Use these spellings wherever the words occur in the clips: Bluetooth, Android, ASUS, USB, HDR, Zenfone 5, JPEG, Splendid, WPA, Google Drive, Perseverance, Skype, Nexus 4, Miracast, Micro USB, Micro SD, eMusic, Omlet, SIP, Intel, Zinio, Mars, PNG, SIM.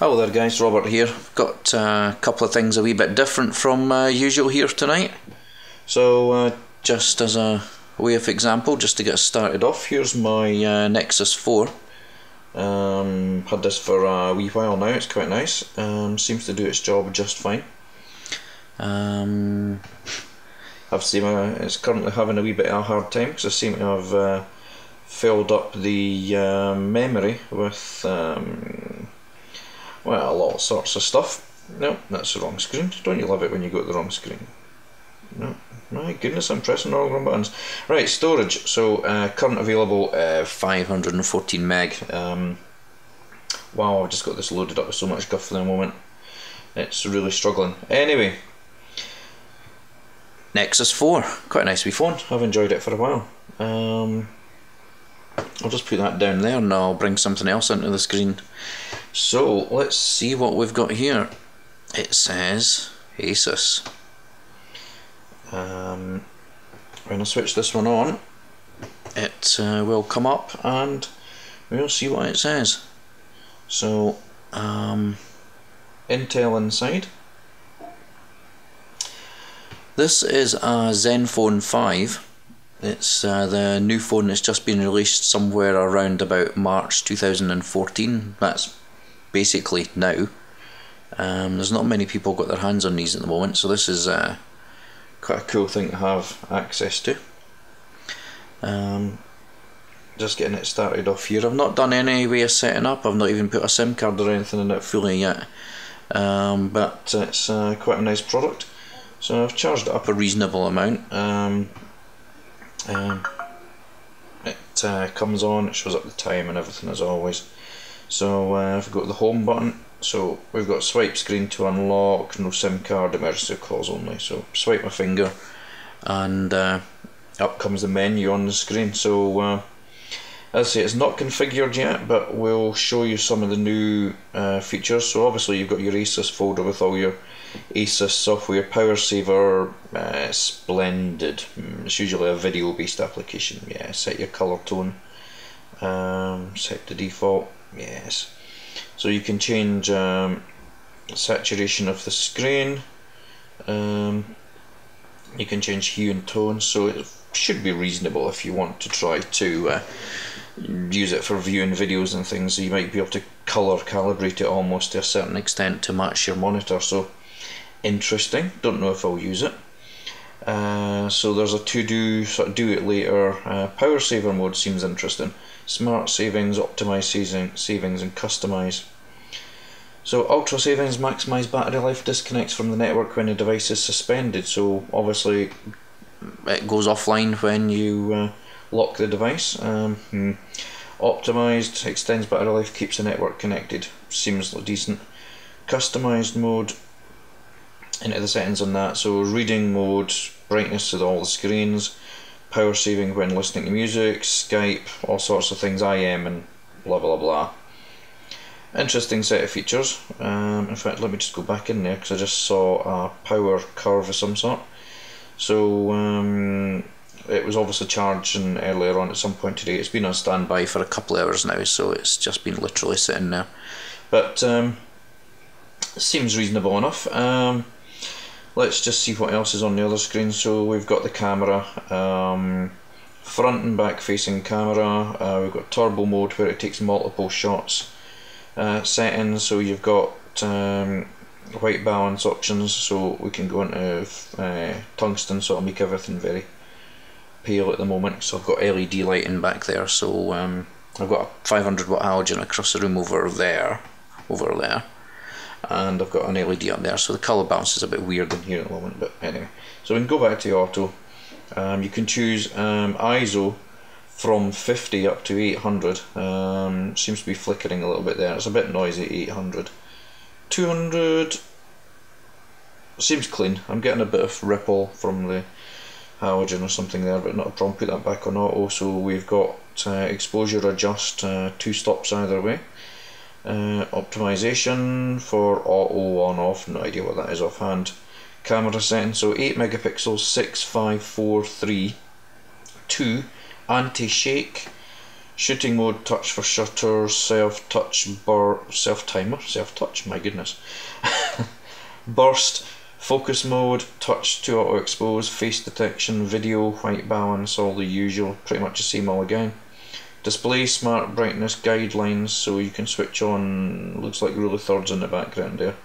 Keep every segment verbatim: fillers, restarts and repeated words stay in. Hello there guys, Robert here. Got uh, a couple of things a wee bit different from uh, usual here tonight. So uh, just as a way of example, just to get started off, here's my uh, Nexus four. Um, had this for a wee while now, it's quite nice. Um, seems to do its job just fine. Um, I've seen uh, it's currently having a wee bit of a hard time because I seem to have uh, filled up the uh, memory with um, well, all sorts of stuff. No, that's the wrong screen. Don't you love it when you go to the wrong screen? No, my goodness, I'm pressing all the wrong buttons. Right, storage. So, uh, current available uh, five hundred fourteen meg. Um, wow, I've just got this loaded up with so much guff for the moment. It's really struggling. Anyway, Nexus four. Quite a nice wee phone. I've enjoyed it for a while. Um, I'll just put that down there and I'll bring something else into the screen. So let's see what we've got here. It says ASUS. Um, when I switch this one on, it uh, will come up and we'll see what it says. So um, Intel inside. This is a Zenfone five. It's uh, the new phone that's just been released somewhere around about March two thousand fourteen. That's basically now. Um, there's not many people got their hands on these at the moment, so this is uh, quite a cool thing to have access to. Um, just getting it started off here. I've not done any way of setting up. I've not even put a SIM card or anything in it fully yet. Um, but it's uh, quite a nice product. So I've charged it up a reasonable amount. Um, um, it uh, comes on, it shows up the time and everything as always. So uh, I've got the home button, so we've got swipe screen to unlock, no SIM card, emergency calls only. So swipe my finger and uh, up comes the menu on the screen. So uh, as I say, it's not configured yet, but we'll show you some of the new uh, features. So obviously you've got your ASUS folder with all your ASUS software, Power Saver, uh, Splendid. It's usually a video based application. Yeah, set your colour tone, um, set the default, yes. So you can change um, saturation of the screen, um, you can change hue and tone, so it should be reasonable if you want to try to uh, use it for viewing videos and things. You might be able to colour calibrate it almost to a certain extent to match your monitor. So interesting, don't know if I'll use it. Uh, so there's a to-do, sort of do it later. Uh, Power Saver mode seems interesting. Smart savings, optimize saving, savings and customize. So ultra savings, maximize battery life, disconnects from the network when the device is suspended. So obviously it goes offline when you uh, lock the device. Um, hmm. Optimized, extends battery life, keeps the network connected. Seems decent. Customized mode, into the settings on that. So reading mode, brightness to all the screens, power saving when listening to music, Skype, all sorts of things, I M and blah blah blah. Interesting set of features. Um, in fact, let me just go back in there because I just saw a power curve of some sort. So um, it was obviously charging earlier on at some point today. It's been on standby for a couple of hours now, so it's just been literally sitting there. But um, seems reasonable enough. Um, Let's just see what else is on the other screen. So we've got the camera, um, front and back facing camera, uh, we've got turbo mode where it takes multiple shots, uh, settings, so you've got um, white balance options, so we can go into uh, tungsten, so it'll make everything very pale at the moment. So I've got L E D lighting back there, so um, I've got a five hundred watt halogen across the room over there, over there. And I've got an L E D up there, so the colour balance is a bit weird in here at the moment, but anyway. So we can go back to auto. Um, you can choose um, I S O from fifty up to eight hundred. Um, seems to be flickering a little bit there. It's a bit noisy at eight hundred. two hundred seems clean. I'm getting a bit of ripple from the halogen or something there, but not a problem. Put that back on auto. So we've got uh, exposure adjust, uh, two stops either way. Uh, optimization for auto on off, no idea what that is offhand. Camera setting, so eight megapixels, six, five, four, three, two, anti shake, Shooting mode, touch for shutter, self-touch bur self-timer, self-touch, my goodness. Burst, focus mode, touch to auto-expose, face detection, video, white balance, all the usual, pretty much the same all again. Display, smart brightness, guidelines, so you can switch on, looks like rule of thirds in the background there.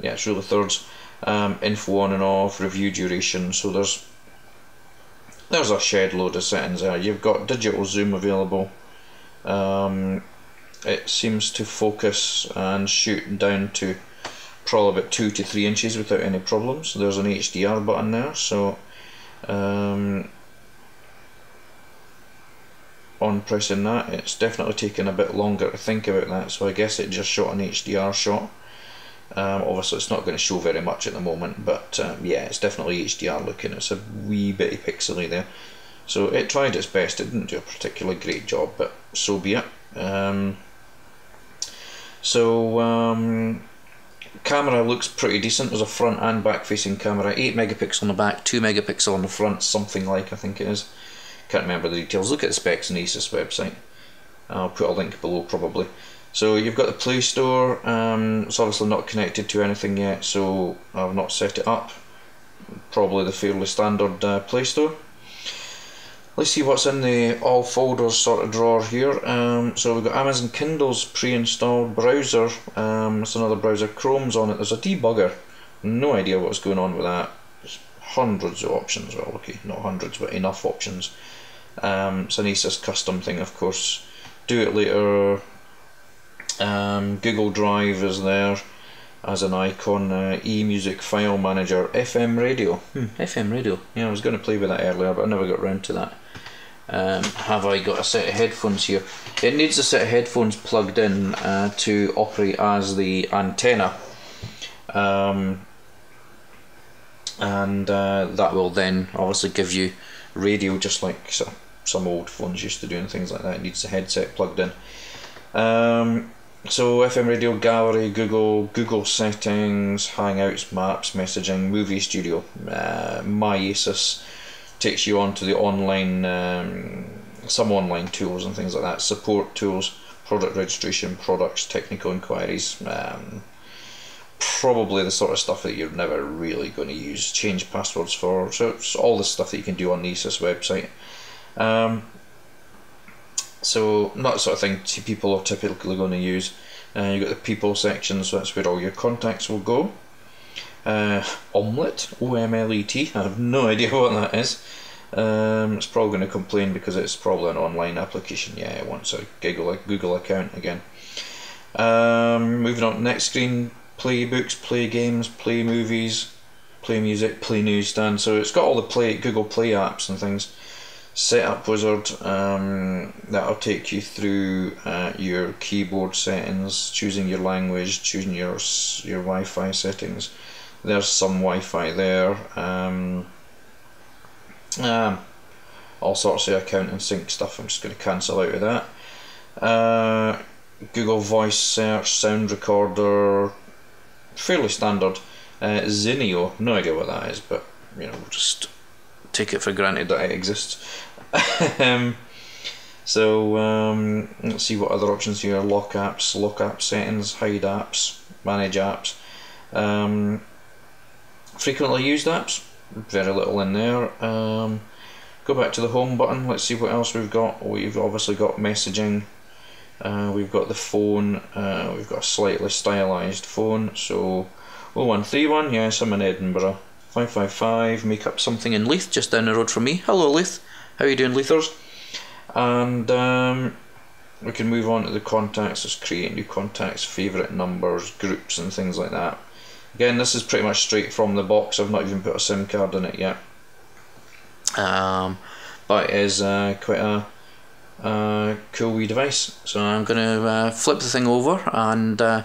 Yeah, it's rule of thirds. Um, info on and off, review duration, so there's there's a shed load of settings there. You've got digital zoom available. Um, it seems to focus and shoot down to probably about two to three inches without any problems. There's an H D R button there, so um, on pressing that, it's definitely taken a bit longer to think about that, so I guess it just shot an H D R shot. Um, obviously it's not going to show very much at the moment, but um, yeah, it's definitely H D R looking. It's a wee bit pixely there, so it tried its best. It didn't do a particularly great job, but so be it. Um, so um, camera looks pretty decent. There's a front and back facing camera, eight megapixel on the back, two megapixel on the front, something like, I think it is. Can't remember the details. Look at the specs on the ASUS website. I'll put a link below probably. So you've got the Play Store. Um, it's obviously not connected to anything yet, so I've not set it up. Probably the fairly standard uh, Play Store. Let's see what's in the all folders sort of drawer here. Um, so we've got Amazon Kindle's pre-installed browser. Um, it's another browser. Chrome's on it. There's a debugger. No idea what's going on with that. There's hundreds of options. Well, okay, not hundreds, but enough options. Um, it's an ASUS custom thing, of course. Do it later. Um, Google Drive is there as an icon, uh, eMusic file manager, F M radio, hmm, F M radio, yeah, I was going to play with that earlier but I never got round to that. Um, have I got a set of headphones here? It needs a set of headphones plugged in uh, to operate as the antenna, um, and uh, that will then obviously give you radio, just like so, some old phones used to do and things like that. It needs a headset plugged in. Um, so F M radio, gallery, Google, Google settings, Hangouts, maps, messaging, movie studio. Uh, My ASUS takes you on to the online, um, some online tools and things like that, support tools, product registration, products, technical inquiries, um, probably the sort of stuff that you're never really going to use, change passwords for, so it's all the stuff that you can do on the ASUS website. Um, So, not the sort of thing people are typically going to use. Uh, you've got the people section, so that's where all your contacts will go. Uh, Omlet, O M L E T, I have no idea what that is. Um, it's probably going to complain because it's probably an online application. Yeah, it wants a Google, Google account again. Um, moving on, next screen, play books, play games, play movies, play music, play newsstand. So it's got all the play Google Play apps and things. Setup wizard, um, that'll take you through uh, your keyboard settings, choosing your language, choosing your your Wi-Fi settings. There's some Wi-Fi there. Um, uh, all sorts of account and sync stuff. I'm just going to cancel out of that. Uh, Google Voice search, sound recorder, fairly standard. Uh, Zinio, no idea what that is, but you know, just take it for granted that it exists. um, so um, let's see what other options here. Lock apps, lock app settings, hide apps, manage apps, um, frequently used apps, very little in there. Um, go back to the home button. Let's see what else we've got. We've obviously got messaging, uh, we've got the phone, uh, we've got a slightly stylised phone. So oh one three one, yes, I'm in Edinburgh. five five five, make up something in Leith, just down the road from me. Hello Leith, how are you doing Leithers? And um, we can move on to the contacts. Let's create new contacts, favourite numbers, groups and things like that. Again, this is pretty much straight from the box. I've not even put a SIM card in it yet. Um, but it is uh, quite a uh, cool wee device. So I'm going to uh, flip the thing over and uh,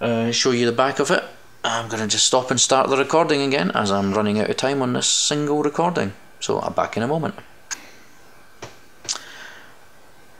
uh, show you the back of it. I'm going to just stop and start the recording again as I'm running out of time on this single recording, so I'm back in a moment.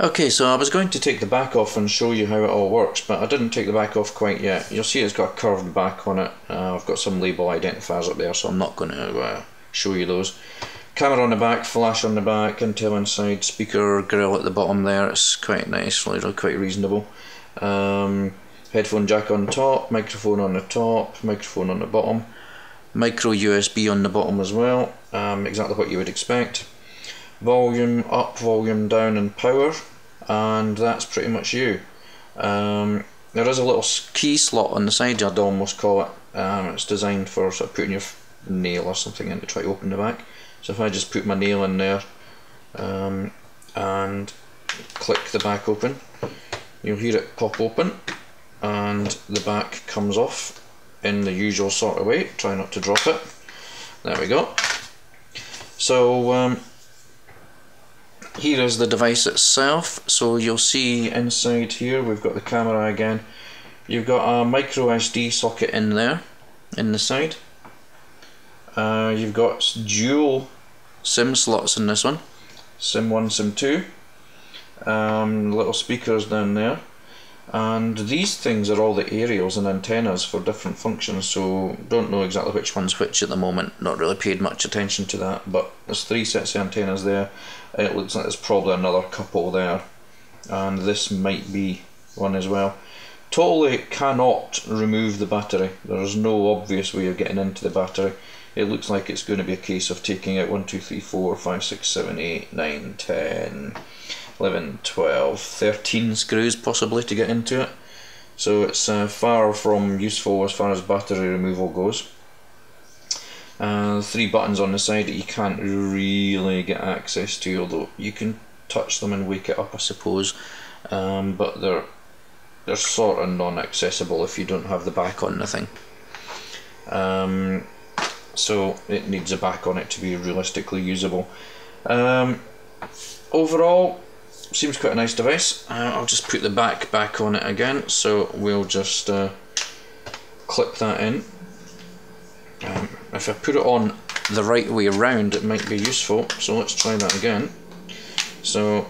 Okay, so I was going to take the back off and show you how it all works, but I didn't take the back off quite yet. You'll see it's got a curved back on it. uh, I've got some label identifiers up there, so I'm not going to uh, show you those. camera on the back, flash on the back, Intel inside, speaker grill at the bottom there. It's quite nice, really, quite reasonable. Um, headphone jack on top, microphone on the top, microphone on the bottom, micro U S B on the bottom as well, um, exactly what you would expect. Volume up, volume down and power, and that's pretty much you. Um, there is a little key slot on the side, I'd almost call it. Um, it's designed for sort of putting your nail or something in to try to open the back. So if I just put my nail in there um, and click the back open, you'll hear it pop open and the back comes off in the usual sort of way. Try not to drop it. There we go. So um, here is the device itself. So you'll see inside here we've got the camera again. You've got a micro S D socket in there, in the side. Uh, you've got dual SIM slots in this one, SIM one, SIM two. Um, little speakers down there, and these things are all the aerials and antennas for different functions, so don't know exactly which one's which at the moment, not really paid much attention to that, but there's three sets of antennas there. It looks like there's probably another couple there, and this might be one as well. Totally cannot remove the battery. There's no obvious way of getting into the battery. It looks like it's going to be a case of taking out one, two, three, four, five, six, seven, eight, nine, ten, eleven, twelve, thirteen screws possibly to get into it. So it's uh, far from useful as far as battery removal goes. Uh, three buttons on the side that you can't really get access to, although you can touch them and wake it up, I suppose. Um, but they're they're sort of non-accessible if you don't have the back on the thing. Um, so it needs a back on it to be realistically usable. Um, overall, seems quite a nice device. Uh, I'll just put the back back on it again, so we'll just uh, clip that in. Um, if I put it on the right way around, it might be useful, so let's try that again. So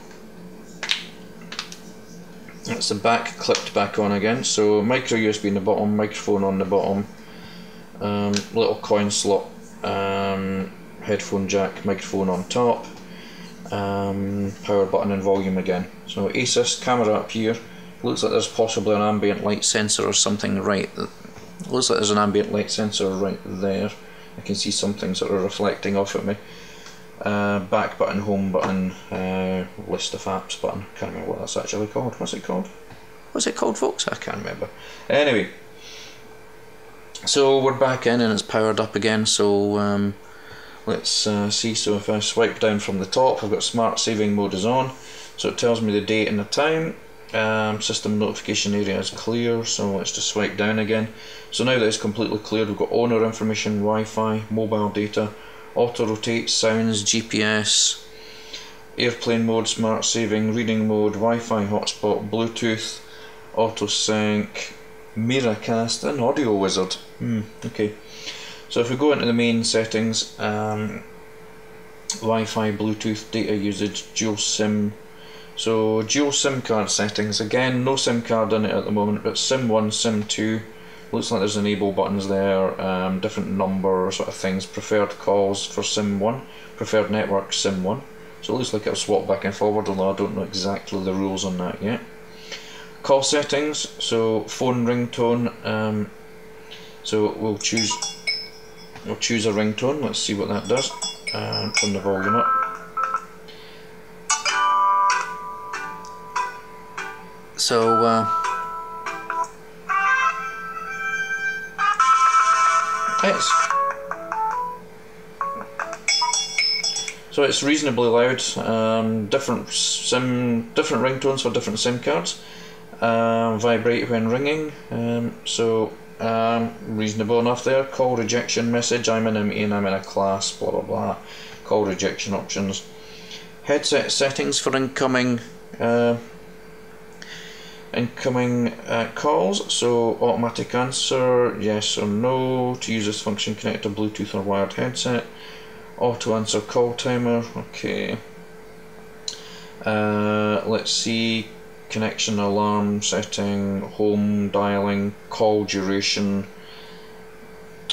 that's the back clipped back on again, so micro U S B in the bottom, microphone on the bottom, um, little coin slot, um, headphone jack, microphone on top, um, power button and volume again. So ASUS, camera up here, looks like there's possibly an ambient light sensor or something right, looks like there's an ambient light sensor right there, I can see something sort of reflecting off at me. Uh, back button, home button, uh, list of apps button, can't remember what that's actually called, what's it called? What's it called, folks? I can't remember. Anyway, so we're back in and it's powered up again, so um, let's uh, see. So if I swipe down from the top, I've got smart saving mode is on, so it tells me the date and the time. Um, system notification area is clear, so let's just swipe down again. So now that it's completely cleared, we've got owner information, Wi-Fi, mobile data, auto-rotate, sounds, G P S, airplane mode, smart saving, reading mode, Wi-Fi hotspot, Bluetooth, auto-sync, Miracast, and audio wizard. Hmm, okay. So if we go into the main settings, um, Wi-Fi, Bluetooth, data usage, dual SIM. So dual SIM card settings, again, no SIM card in it at the moment, but SIM one, SIM two. Looks like there's enable buttons there, um, different number sort of things, preferred calls for SIM one, preferred network SIM one. So it looks like it'll swap back and forward, although I don't know exactly the rules on that yet. Call settings, so phone ringtone, um, so we'll choose we'll choose a ringtone, let's see what that does, and um, turn the volume up. So uh, It's. So it's reasonably loud. Um, different SIM, different ringtones for different SIM cards. Um, vibrate when ringing. Um, so um, reasonable enough there. Call rejection message. I'm in a meeting. I'm in a class. Blah blah blah. Call rejection options. Headset settings for incoming. Uh, incoming uh, calls, so automatic answer, yes or no, to use this function connect a Bluetooth or wired headset, auto answer call timer, okay, uh, let's see, connection alarm setting, home dialing, call duration,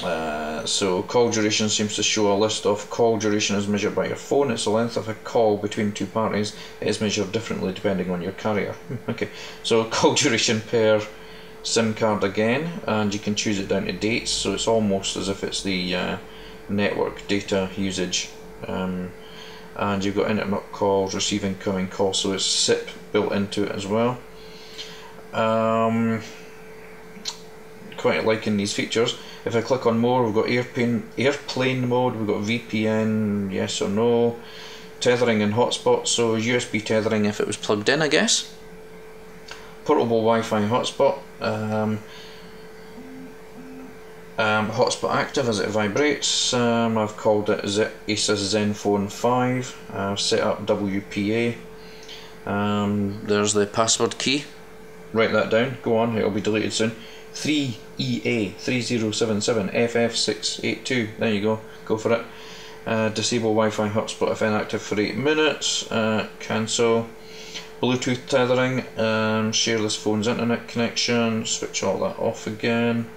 uh, Uh, so call duration seems to show a list of call duration as measured by your phone. It's the length of a call between two parties. It is measured differently depending on your carrier. Okay, so call duration per SIM card again, and you can choose it down to dates, so it's almost as if it's the uh, network data usage. Um, and you've got internet calls, receive incoming calls, so it's S I P built into it as well. Um, quite liking these features. If I click on more, we've got airplane, airplane mode, we've got V P N, yes or no, tethering and hotspot, so U S B tethering if it was plugged in, I guess. Portable Wi-Fi hotspot, um, um, hotspot active as it vibrates. um, I've called it ASUS Zenfone five, I've set up W P A, um, there's the password key, write that down, go on, it'll be deleted soon. three E A three zero seven seven F F six eight two, there you go, go for it. Uh, disable Wi-Fi hotspot if inactive for eight minutes, uh, cancel. Bluetooth tethering, um, share this phone's internet connection, switch all that off again.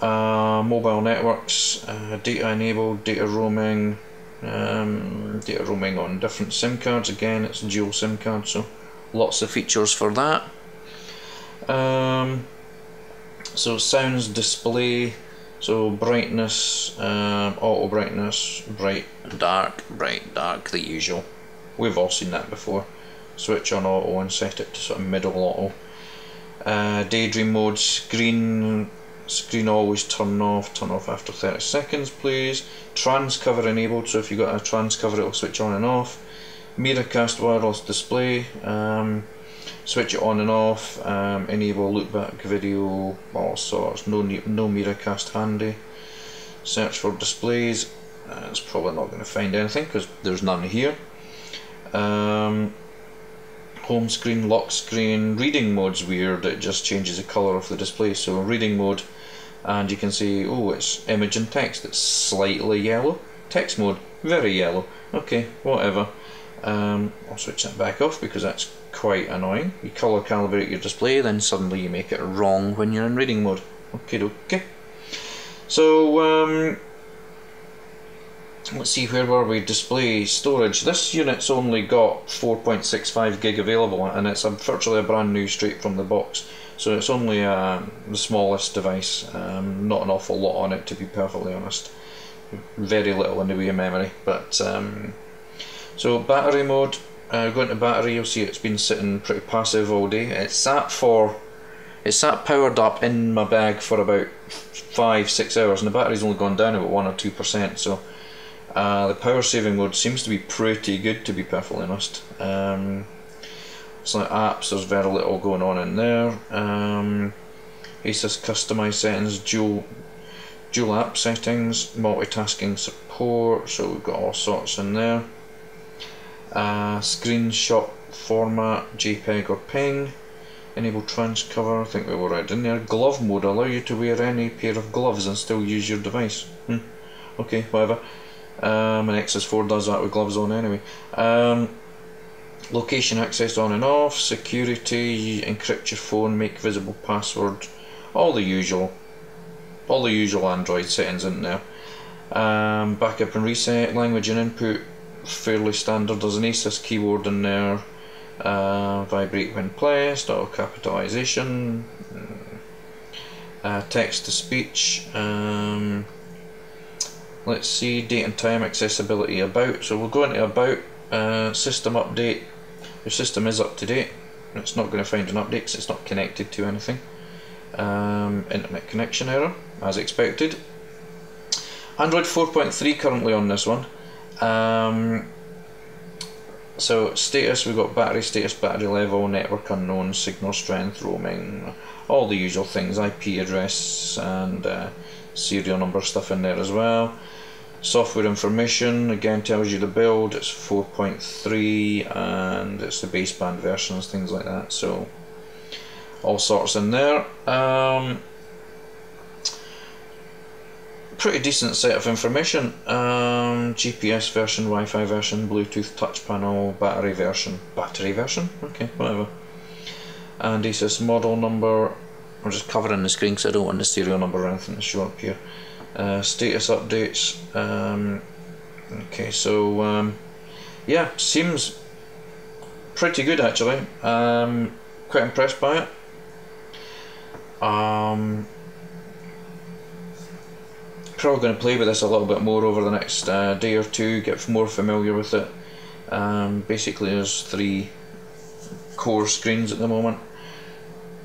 Uh, mobile networks, uh, data enabled, data roaming, um, data roaming on different SIM cards, again it's a dual SIM card, so lots of features for that. Um, so sounds, display, so brightness, um, auto brightness, bright, dark, bright, dark, the usual. We've all seen that before. Switch on auto and set it to sort of middle auto. Uh, daydream mode, screen, screen always turn off, turn off after thirty seconds please. Trans cover enabled, so if you've got a trans cover it will switch on and off. Miracast wireless display, um, switch it on and off, um, enable loopback video, all sorts, no, no Miracast handy. Search for displays, uh, it's probably not going to find anything because there's none here. Um, home screen, lock screen, reading mode's weird, it just changes the colour of the display, so reading mode, and you can see, oh, it's image and text, it's slightly yellow, text mode, very yellow, okay, whatever. Um, I'll switch that back off because that's quite annoying. You colour calibrate your display, then suddenly you make it wrong when you're in reading mode. Okay, okay. So um, let's see, where were we? Display storage. This unit's only got four point six five gig available, and it's virtually a brand new straight from the box. So it's only uh, the smallest device. Um, not an awful lot on it, to be perfectly honest. Very little in the way of memory, but. Um, So battery mode, uh, going to battery, you'll see it's been sitting pretty passive all day. It sat for, it sat powered up in my bag for about five six hours, and the battery's only gone down about one or two percent, so uh, the power saving mode seems to be pretty good, to be perfectly honest. Um, so apps, there's very little going on in there. Um, ASUS customised settings, dual, dual app settings, multitasking support, so we've got all sorts in there. Uh, screenshot format, JPEG or P N G, enable trans cover, I think we were right in there. Glove mode, allow you to wear any pair of gloves and still use your device. Hmm. Okay, whatever. Um, and Nexus four does that with gloves on anyway. Um, location access on and off, security, encrypt your phone, make visible password, all the usual, all the usual Android settings in there. Um, backup and reset, language and input, fairly standard. There's an ASUS keyboard in there, uh, vibrate when pressed, auto capitalization, uh, text to speech. Um, let's see, date and time, accessibility, about. So we'll go into about, uh, system update. Your system is up to date, it's not going to find an update because it's not connected to anything. Um, internet connection error, as expected. Android four point three currently on this one. Um, so status, we've got battery status, battery level, network unknown, signal strength, roaming, all the usual things, I P address and uh, serial number stuff in there as well. Software information, again tells you the build, it's four point three and it's the baseband versions, things like that, so all sorts in there. Um, pretty decent set of information. um, G P S version, Wi-Fi version, Bluetooth touch panel, battery version, battery version? Okay, whatever. And ASUS model number, I'm just covering the screen because I don't want the serial number or anything to show up here. uh, status updates. Um, okay, so um, yeah, seems pretty good actually. Um, quite impressed by it. Um, probably going to play with this a little bit more over the next uh, day or two, get more familiar with it. Um, basically there's three core screens at the moment.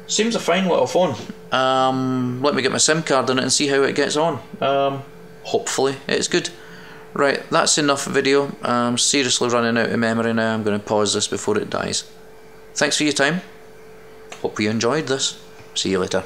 Seems a fine little phone. Um, let me get my SIM card in it and see how it gets on. Um, hopefully it's good. Right, that's enough video. I'm seriously running out of memory now. I'm going to pause this before it dies. Thanks for your time. Hope you enjoyed this. See you later.